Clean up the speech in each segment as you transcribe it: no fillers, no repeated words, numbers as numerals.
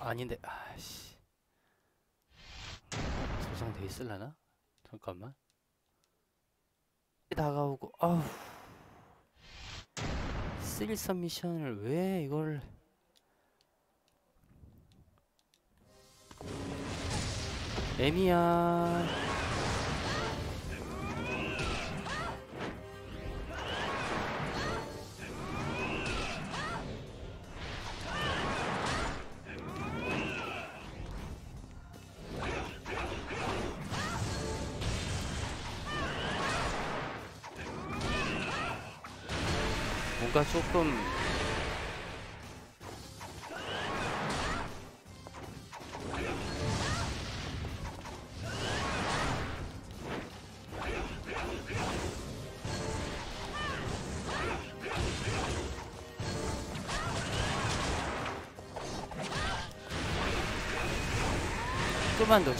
아닌데. 아씨. 저장돼 있을라나? 잠깐만. 다가오고, 아우. 스릴 서미션을 왜 이걸. 애미야. 뭔가 조금 좀만 더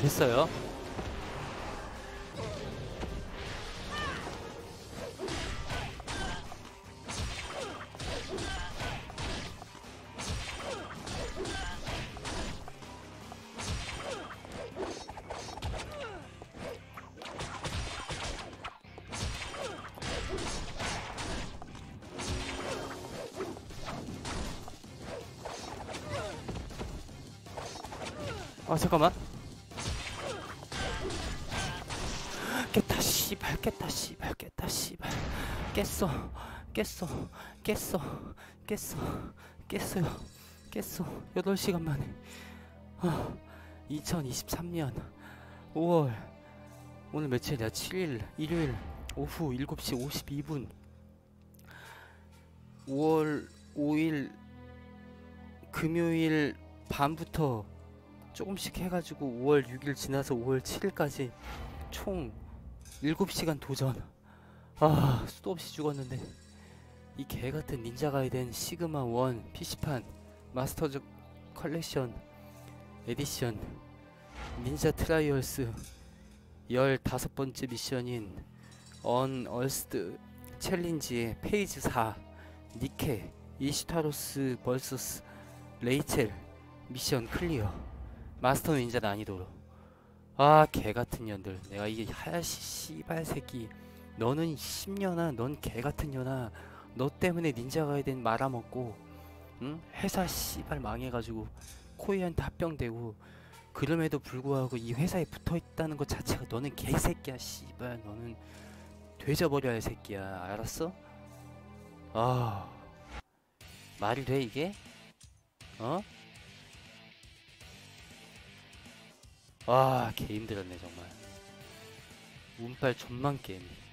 됐어요. 잠깐만. 깼다 씨발 깼어 8시간 만에. 2023년 5월 오늘 며칠이야? 7일 일요일 오후 7시 52분 5월 5일 금요일 밤부터 조금씩 해가지고 5월 6일 지나서 5월 7일까지 총 7시간 도전. 아, 수도 없이 죽었는데 이 개같은 닌자 가이덴 시그마 1 PC판 마스터즈 컬렉션 에디션 닌자 트라이얼스 15번째 미션인 언어스트 챌린지의 페이지 4 니케 이스타로스 vs 레이첼 미션 클리어. 마스터 닌자 난이도로. 아, 개같은 년들. 내가 이게 하야시 씨발 새끼, 너는 10년아, 넌 개같은 년아, 너 때문에 닌자 가이덴 말아먹고, 응? 회사 씨발 망해가지고 코이한테 합병되고, 그럼에도 불구하고 이 회사에 붙어있다는 것 자체가 너는 개새끼야 씨발. 너는 되져버려야 할 새끼야. 알았어? 아, 말이 돼 이게? 어? 와, 개 힘들었네 정말. 운빨 존만 게임.